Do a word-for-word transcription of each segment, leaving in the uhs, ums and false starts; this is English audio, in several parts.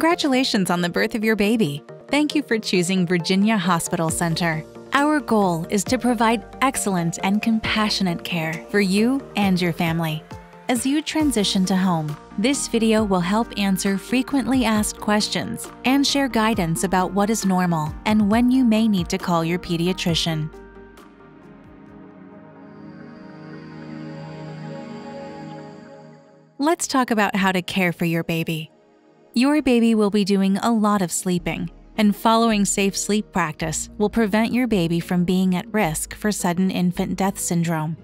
Congratulations on the birth of your baby. Thank you for choosing Virginia Hospital Center. Our goal is to provide excellent and compassionate care for you and your family. As you transition to home, this video will help answer frequently asked questions and share guidance about what is normal and when you may need to call your pediatrician. Let's talk about how to care for your baby. Your baby will be doing a lot of sleeping, and following safe sleep practice will prevent your baby from being at risk for sudden infant death syndrome.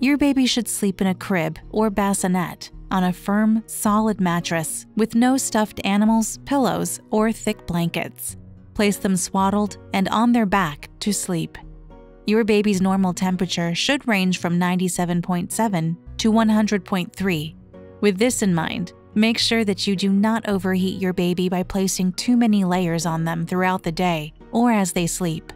Your baby should sleep in a crib or bassinet on a firm, solid mattress with no stuffed animals, pillows, or thick blankets. Place them swaddled and on their back to sleep. Your baby's normal temperature should range from ninety-seven point seven to one hundred point three. With this in mind, make sure that you do not overheat your baby by placing too many layers on them throughout the day or as they sleep.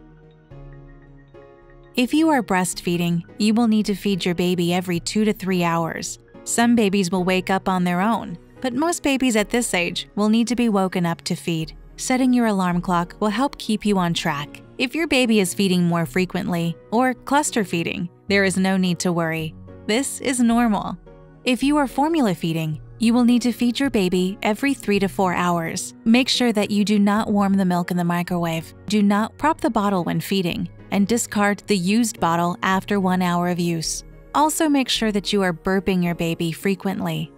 If you are breastfeeding, you will need to feed your baby every two to three hours. Some babies will wake up on their own, but most babies at this age will need to be woken up to feed. Setting your alarm clock will help keep you on track. If your baby is feeding more frequently or cluster feeding, there is no need to worry. This is normal. If you are formula feeding, you will need to feed your baby every three to four hours. Make sure that you do not warm the milk in the microwave. Do not prop the bottle when feeding, and discard the used bottle after one hour of use. Also, make sure that you are burping your baby frequently.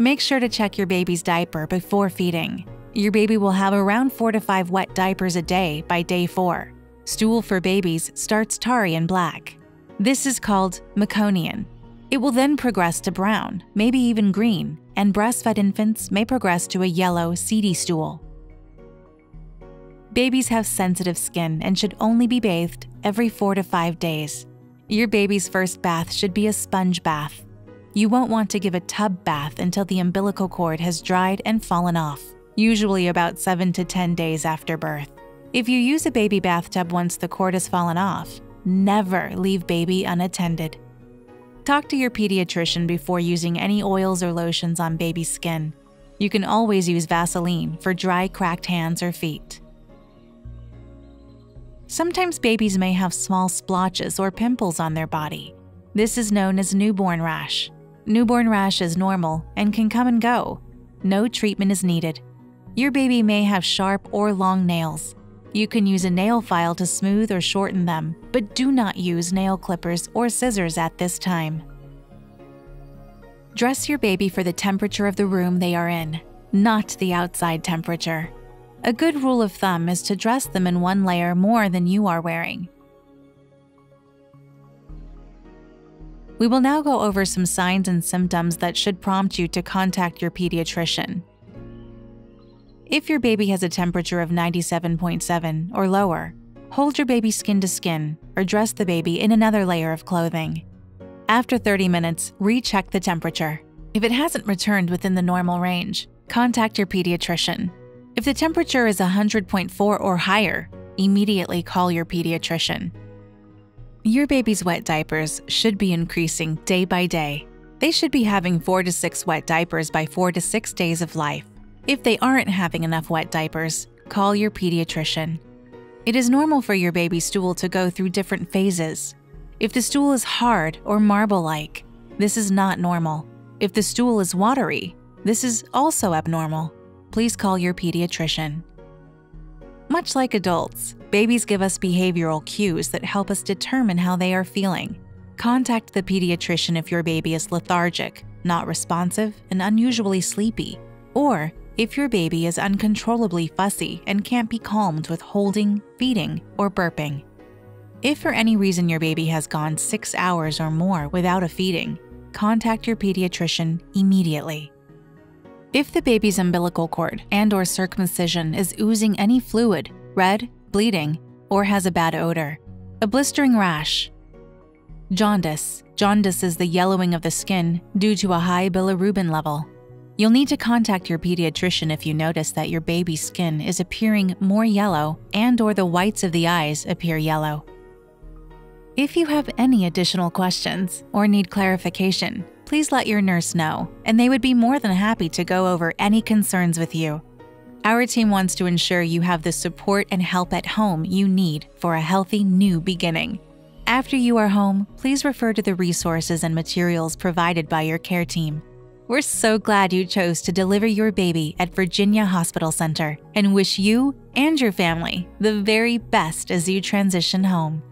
Make sure to check your baby's diaper before feeding. Your baby will have around four to five wet diapers a day by day four. Stool for babies starts tarry and black. This is called meconium. It will then progress to brown, maybe even green, and breastfed infants may progress to a yellow, seedy stool. Babies have sensitive skin and should only be bathed every four to five days. Your baby's first bath should be a sponge bath. You won't want to give a tub bath until the umbilical cord has dried and fallen off, usually about seven to ten days after birth. If you use a baby bathtub once the cord has fallen off, never leave baby unattended. Talk to your pediatrician before using any oils or lotions on baby's skin. You can always use Vaseline for dry, cracked hands or feet. Sometimes babies may have small splotches or pimples on their body. This is known as newborn rash. Newborn rash is normal and can come and go. No treatment is needed. Your baby may have sharp or long nails. You can use a nail file to smooth or shorten them, but do not use nail clippers or scissors at this time. Dress your baby for the temperature of the room they are in, not the outside temperature. A good rule of thumb is to dress them in one layer more than you are wearing. We will now go over some signs and symptoms that should prompt you to contact your pediatrician. If your baby has a temperature of ninety-seven point seven or lower, hold your baby skin to skin or dress the baby in another layer of clothing. After thirty minutes, recheck the temperature. If it hasn't returned within the normal range, contact your pediatrician. If the temperature is one hundred point four or higher, immediately call your pediatrician. Your baby's wet diapers should be increasing day by day. They should be having four to six wet diapers by four to six days of life. If they aren't having enough wet diapers, call your pediatrician. It is normal for your baby's stool to go through different phases. If the stool is hard or marble-like, this is not normal. If the stool is watery, this is also abnormal. Please call your pediatrician. Much like adults, babies give us behavioral cues that help us determine how they are feeling. Contact the pediatrician if your baby is lethargic, not responsive, and unusually sleepy, or if your baby is uncontrollably fussy and can't be calmed with holding, feeding, or burping. If for any reason your baby has gone six hours or more without a feeding, contact your pediatrician immediately. If the baby's umbilical cord and/or circumcision is oozing any fluid, red, bleeding, or has a bad odor, a blistering rash. Jaundice. Jaundice is the yellowing of the skin due to a high bilirubin level. You'll need to contact your pediatrician if you notice that your baby's skin is appearing more yellow and/or the whites of the eyes appear yellow. If you have any additional questions or need clarification, please let your nurse know, and they would be more than happy to go over any concerns with you. Our team wants to ensure you have the support and help at home you need for a healthy new beginning. After you are home, please refer to the resources and materials provided by your care team. We're so glad you chose to deliver your baby at Virginia Hospital Center and wish you and your family the very best as you transition home.